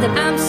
that I'm